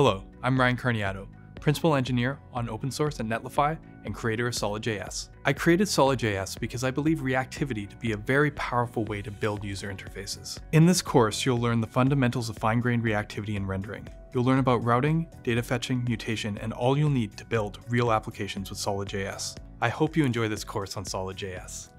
Hello, I'm Ryan Carniato, Principal Engineer on Open Source at Netlify and creator of SolidJS. I created SolidJS because I believe reactivity to be a very powerful way to build user interfaces. In this course, you'll learn the fundamentals of fine-grained reactivity and rendering. You'll learn about routing, data fetching, mutation, and all you'll need to build real applications with SolidJS. I hope you enjoy this course on SolidJS.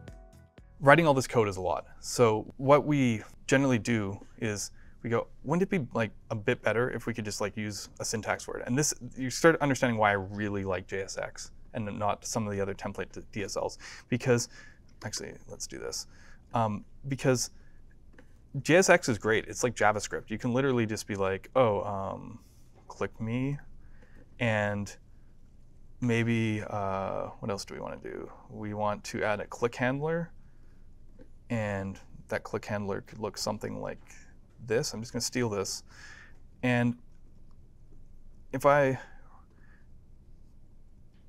Writing all this code is a lot. So what we generally do is we go, wouldn't it be like a bit better if we could just like use a syntax word? And this, you start understanding why I really like JSX and not some of the other template DSLs. Because, actually, let's do this. Because JSX is great. It's like JavaScript. You can literally just be like, oh, click me. And maybe, what else do we want to do? We want to add a click handler. And that click handler could look something like this. I'm just going to steal this. And if I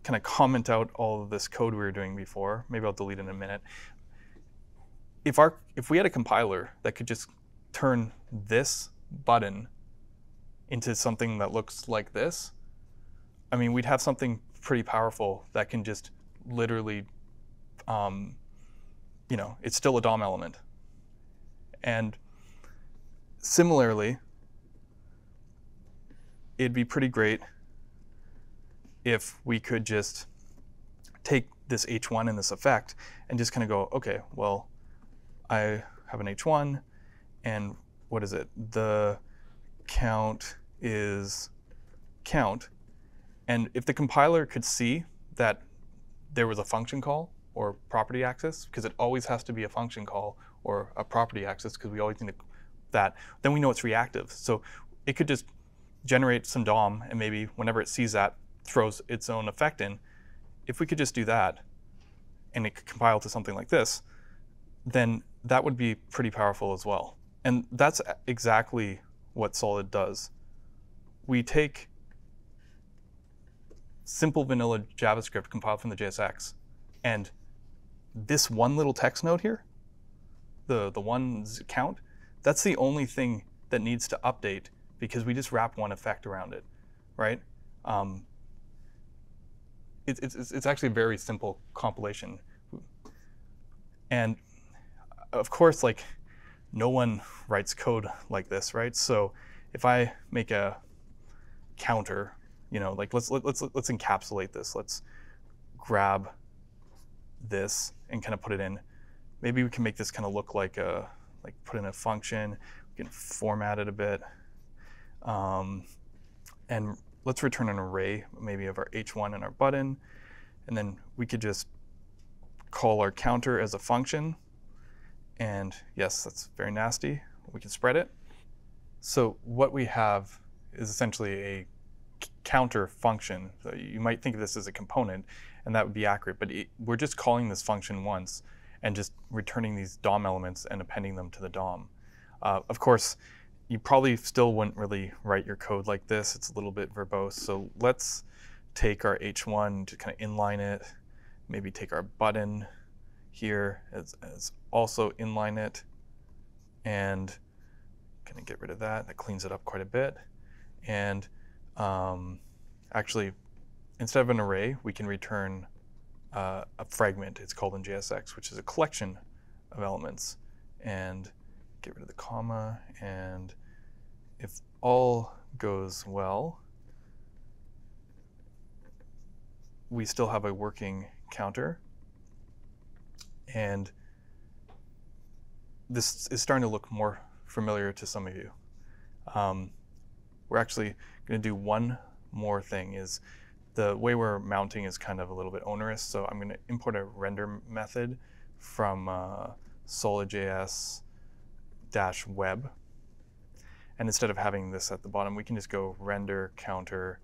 kind of comment out all of this code we were doing before, maybe I'll delete it in a minute. If we had a compiler that could just turn this button into something that looks like this, I mean, we'd have something pretty powerful that can just literally, you know, it's still a DOM element. And similarly, it'd be pretty great if we could just take this H1 and this effect and just kind of go, OK, well, I have an H1. And what is it? The count is count. And if the compiler could see that there was a function call or property access, because it always has to be a function call or a property access, because we always need to that, then we know it's reactive. So it could just generate some DOM, and maybe whenever it sees that, throws its own effect in. If we could just do that, and it could compile to something like this, then that would be pretty powerful as well. And that's exactly what Solid does. We take simple vanilla JavaScript compiled from the JSX, and this one little text node here, the one count, that's the only thing that needs to update, because we just wrap one effect around it, right? It's actually a very simple compilation. And of course, like, no one writes code like this, right? So if I make a counter, you know, like let's encapsulate this. Let's grab this and kind of put it in. Maybe we can make this kind of look like a put in a function, we can format it a bit. And let's return an array, maybe of our h1 and our button. And then we could just call our counter as a function. And yes, that's very nasty. We can spread it. So what we have is essentially a counter function. So you might think of this as a component, and that would be accurate. But we're just calling this function once and just returning these DOM elements and appending them to the DOM. Of course, you probably still wouldn't really write your code like this. It's a little bit verbose. So let's take our H1 to kind of inline it, maybe take our button here as also inline it, and kind of get rid of that. That cleans it up quite a bit. And actually, instead of an array, we can return a fragment, it's called in JSX, which is a collection of elements. And get rid of the comma. And if all goes well, we still have a working counter. And this is starting to look more familiar to some of you. We're actually going to do one more thing. Is the way we're mounting is kind of a little bit onerous, so I'm going to import a render method from solidjs-web. And instead of having this at the bottom, we can just go render counter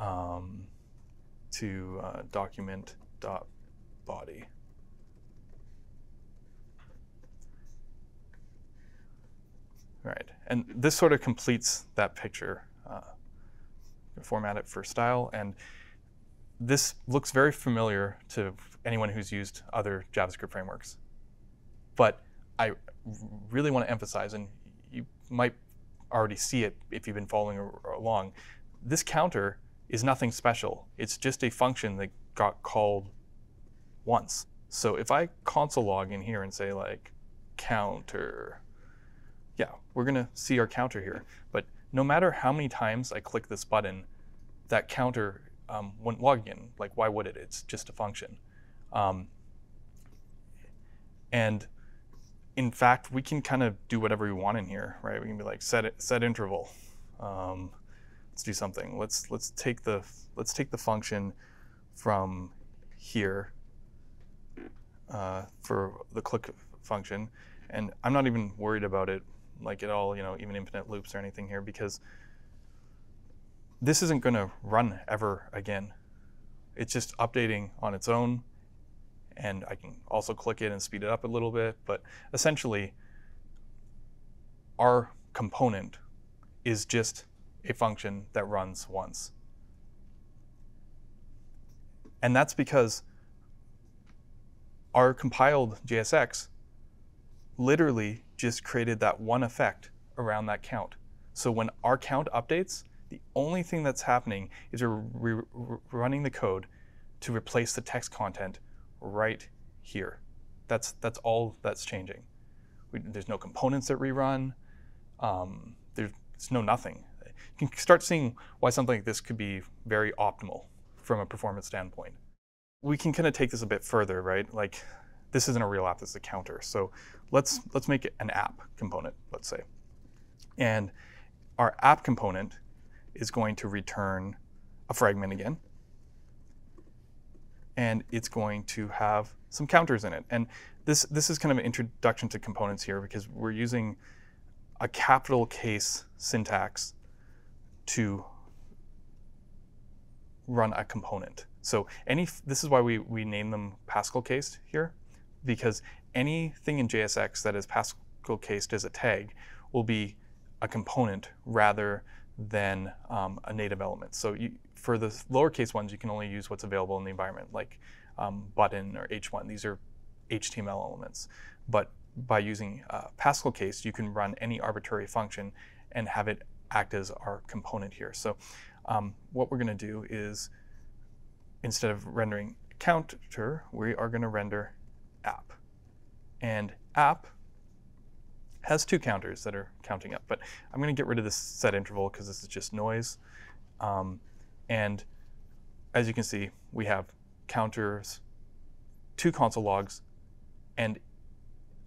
to document.body. All right, and this sort of completes that picture. Format it for style. And this looks very familiar to anyone who's used other JavaScript frameworks. But I really want to emphasize, and you might already see it if you've been following along. This counter is nothing special. It's just a function that got called once. So if I console log in here and say like counter, yeah, we're going to see our counter here. But no matter how many times I click this button, that counter wouldn't log in. Like, why would it? It's just a function. And in fact, we can kind of do whatever we want in here, right? We can be like set interval. Let's do something. Let's take the function from here for the click function, and I'm not even worried about it like at all, you know, even infinite loops or anything here, because this isn't going to run ever again. It's just updating on its own. And I can also click it and speed it up a little bit. But essentially, our component is just a function that runs once. And that's because our compiled JSX literally just created that one effect around that count. So when our count updates, the only thing that's happening is we're running the code to replace the text content right here. That's all that's changing. There's no components that rerun. There's no nothing. You can start seeing why something like this could be very optimal from a performance standpoint. We can kind of take this a bit further, right? Like, this isn't a real app, this is a counter. So let's make it an app component, let's say. And our app component is going to return a fragment again. And it's going to have some counters in it. And this is kind of an introduction to components here, because we're using a capital case syntax to run a component. So this is why we name them PascalCased here, because anything in JSX that is PascalCased as a tag will be a component rather than a native element. So for the lowercase ones, you can only use what's available in the environment, like button or h1. These are HTML elements. But by using PascalCased, you can run any arbitrary function and have it act as our component here. So what we're going to do is, instead of rendering counter, we are going to render app. And app has two counters that are counting up. But I'm going to get rid of this set interval because this is just noise. And as you can see, we have counters, two console logs. And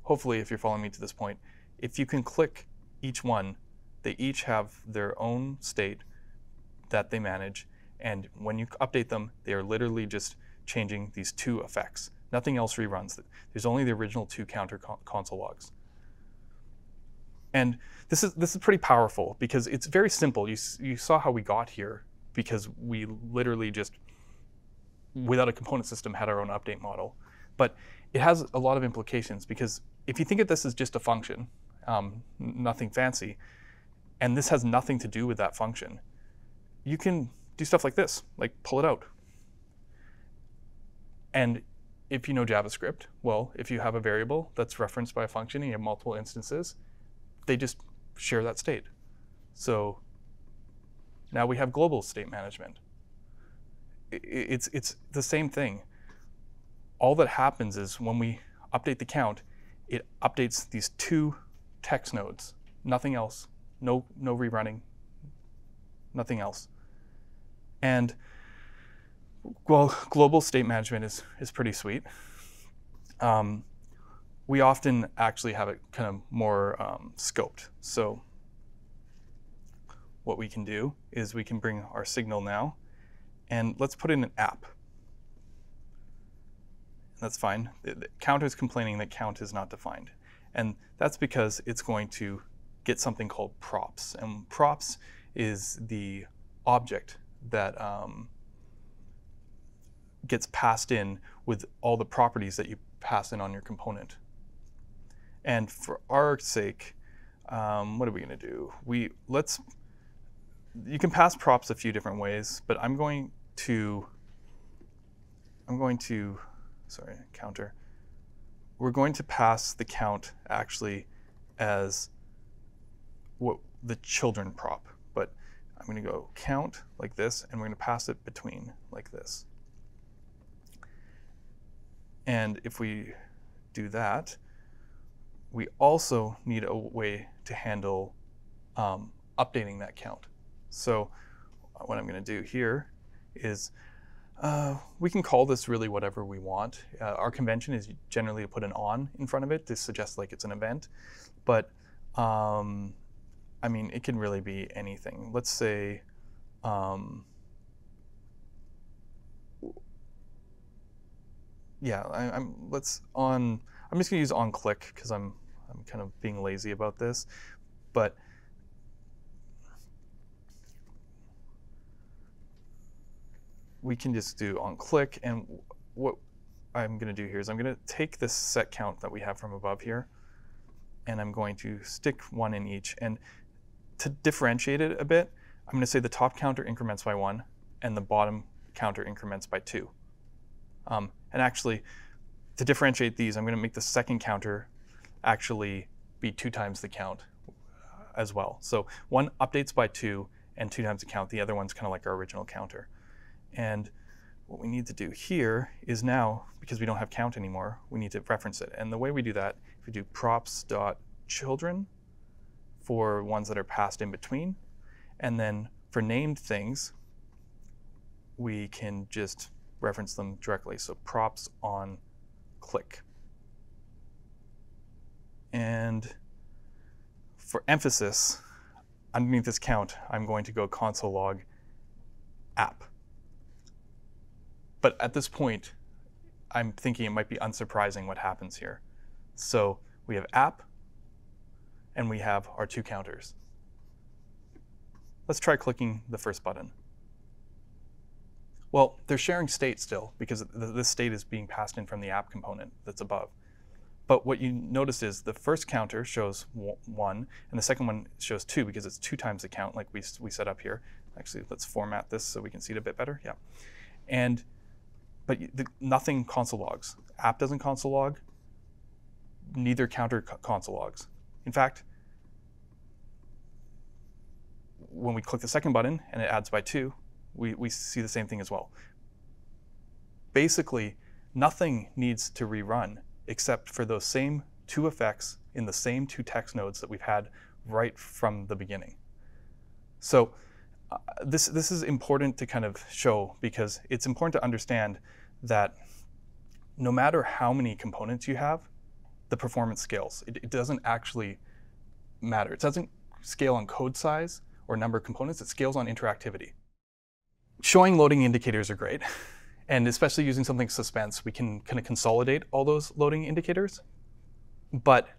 hopefully, if you're following me to this point, if you can click each one, they each have their own state that they manage. And when you update them, they are literally just changing these two effects. Nothing else reruns. There's only the original two counter console logs. And this is pretty powerful, because it's very simple. You saw how we got here, because we literally just, without a component system, had our own update model. But it has a lot of implications, because if you think of this as just a function, nothing fancy, and this has nothing to do with that function, you can do stuff like this, like pull it out. And if you know JavaScript, well, if you have a variable that's referenced by a function and you have multiple instances, they just share that state. So now we have global state management. It's the same thing. All that happens is when we update the count, it updates these two text nodes. Nothing else. No rerunning. Nothing else. And well, global state management is pretty sweet. We often actually have it kind of more scoped. So what we can do is we can bring our signal now, and let's put in an app. That's fine. The counter is complaining that count is not defined. And that's because it's going to get something called props. And props is the object that gets passed in with all the properties that you pass in on your component. And for our sake, what are we going to do? You can pass props a few different ways, but sorry, counter. We're going to pass the count actually as what the children prop, but I'm going to go count like this, and we're going to pass it between like this. And if we do that, we also need a way to handle updating that count. So what I'm going to do here is we can call this really whatever we want. Our convention is generally to put an on in front of it to suggest like it's an event. But I mean, it can really be anything. Let's say yeah, I'm just going to use on click because I'm kind of being lazy about this. But we can just do on click. And what I'm going to do here is I'm going to take this set count that we have from above here, and I'm going to stick one in each. And to differentiate it a bit, I'm going to say the top counter increments by 1 and the bottom counter increments by 2. And actually, to differentiate these, I'm going to make the second counter actually be 2 times the count as well. So 1 updates by 2 and 2 times the count. The other one's kind of like our original counter. And what we need to do here is now, because we don't have count anymore, we need to reference it. And the way we do that, if we do props.children for ones that are passed in between, and then for named things, we can just reference them directly. So props on click. And for emphasis, underneath this count, I'm going to go console log app. But at this point, I'm thinking it might be unsurprising what happens here. So we have app, and we have our 2 counters. Let's try clicking the first button. Well, they're sharing state still, because this state is being passed in from the app component that's above. But what you notice is the first counter shows 1, and the second one shows 2, because it's 2 times the count like we set up here. Actually, let's format this so we can see it a bit better. Yeah. And but nothing console logs. App doesn't console log. Neither counter console logs. In fact, when we click the second button and it adds by 2, we see the same thing as well. Basically, nothing needs to rerun except for those same 2 effects in the same 2 text nodes that we've had right from the beginning. So this is important to kind of show, because it's important to understand that no matter how many components you have, the performance scales. It doesn't actually matter. It doesn't scale on code size or number of components. It scales on interactivity. Showing loading indicators are great. And especially using something like Suspense, we can kind of consolidate all those loading indicators. But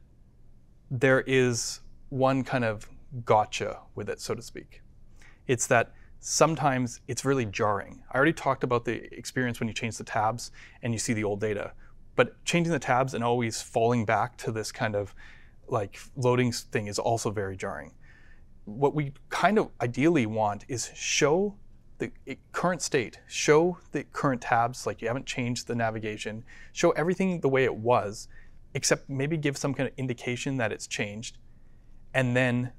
there is one kind of gotcha with it, so to speak. It's that sometimes it's really jarring. I already talked about the experience when you change the tabs and you see the old data. But changing the tabs and always falling back to this kind of like loading thing is also very jarring. What we kind of ideally want is show the current state, show the current tabs, like you haven't changed the navigation, show everything the way it was, except maybe give some kind of indication that it's changed. And then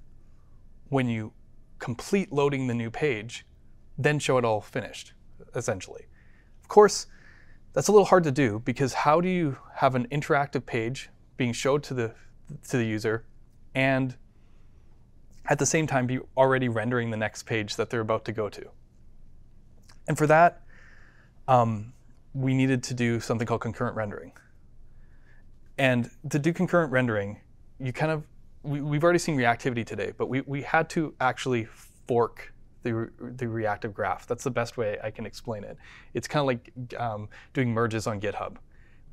when you complete loading the new page, then show it all finished, essentially. Of course, that's a little hard to do, because how do you have an interactive page being showed to the user and at the same time be already rendering the next page that they're about to go to? And for that, we needed to do something called concurrent rendering. And to do concurrent rendering, you kind of we've already seen reactivity today, but we had to actually fork the reactive graph. That's the best way I can explain it. It's kind of like doing merges on GitHub,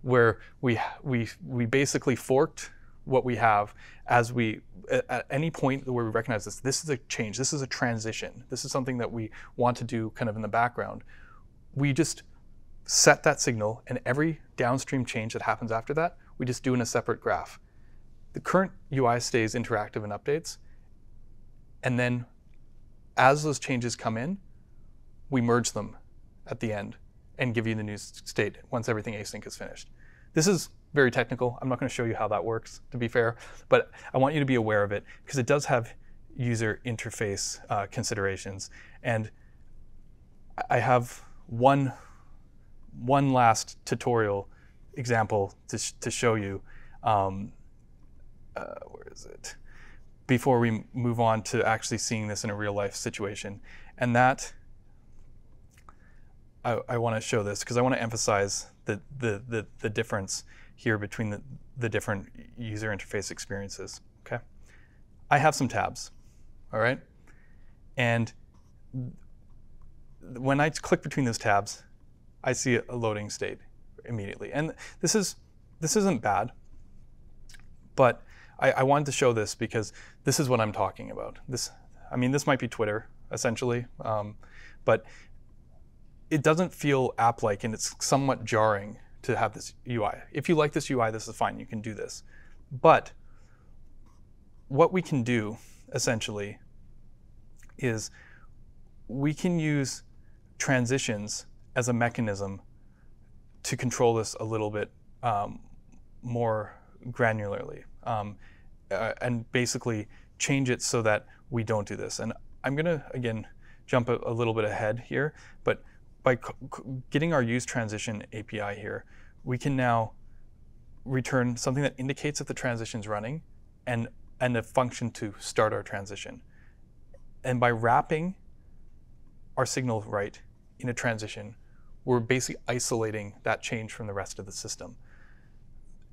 where we basically forked what we have as we, at any point where we recognize this is a change, this is a transition, this is something that we want to do kind of in the background. We just set that signal, and every downstream change that happens after that, we just do in a separate graph. The current UI stays interactive and updates. And then as those changes come in, we merge them at the end and give you the new state once everything async is finished. This is very technical. I'm not going to show you how that works, to be fair. But I want you to be aware of it, because it does have user interface considerations. And I have one last tutorial example to show you. Where is it? Before we move on to actually seeing this in a real life situation. And that, I want to show this because I want to emphasize the difference here between the different user interface experiences. Okay, I have some tabs, all right? And when I click between those tabs, I see a loading state immediately. And this isn't bad, but I wanted to show this because this is what I'm talking about. This, I mean, this might be Twitter, essentially, but it doesn't feel app-like, and it's somewhat jarring to have this UI. If you like this UI, this is fine. You can do this. But what we can do, essentially, is we can use transitions as a mechanism to control this a little bit more granularly, and basically change it so that we don't do this. And I'm going to, again, jump a little bit ahead here. But by getting our useTransition API here, we can now return something that indicates that the transition's running and a function to start our transition. And by wrapping our signal right in a transition, we're basically isolating that change from the rest of the system.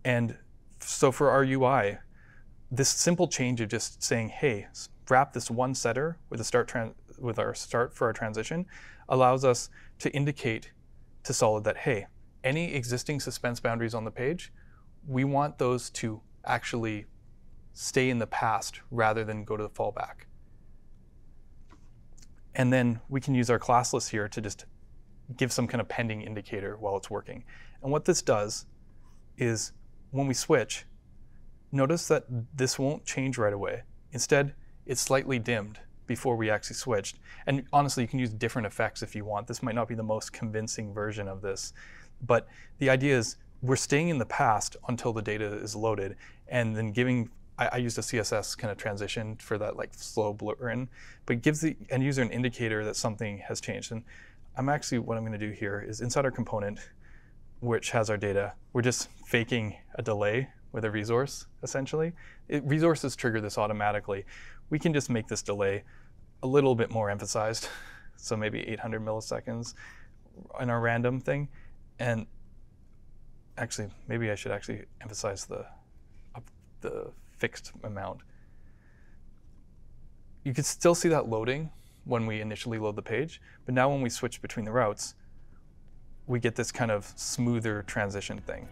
And so for our UI, this simple change of just saying, hey, wrap this one setter with a start with our start for our transition allows us to indicate to Solid that, hey, any existing suspense boundaries on the page, we want those to actually stay in the past rather than go to the fallback. And then we can use our class list here to just give some kind of pending indicator while it's working. And what this does is when we switch, notice that this won't change right away. Instead, it's slightly dimmed before we actually switched. And honestly, you can use different effects if you want. This might not be the most convincing version of this. But the idea is we're staying in the past until the data is loaded, and then giving, I used a CSS kind of transition for that like slow blur in, but gives the end user an indicator that something has changed. And I'm actually, what I'm going to do here is inside our component, which has our data, we're just faking a delay with a resource, essentially. Resources trigger this automatically. We can just make this delay a little bit more emphasized, so maybe 800 milliseconds in our random thing. And actually, maybe I should actually emphasize the fixed amount. You can still see that loading when we initially load the page, but now when we switch between the routes, we get this kind of smoother transition thing.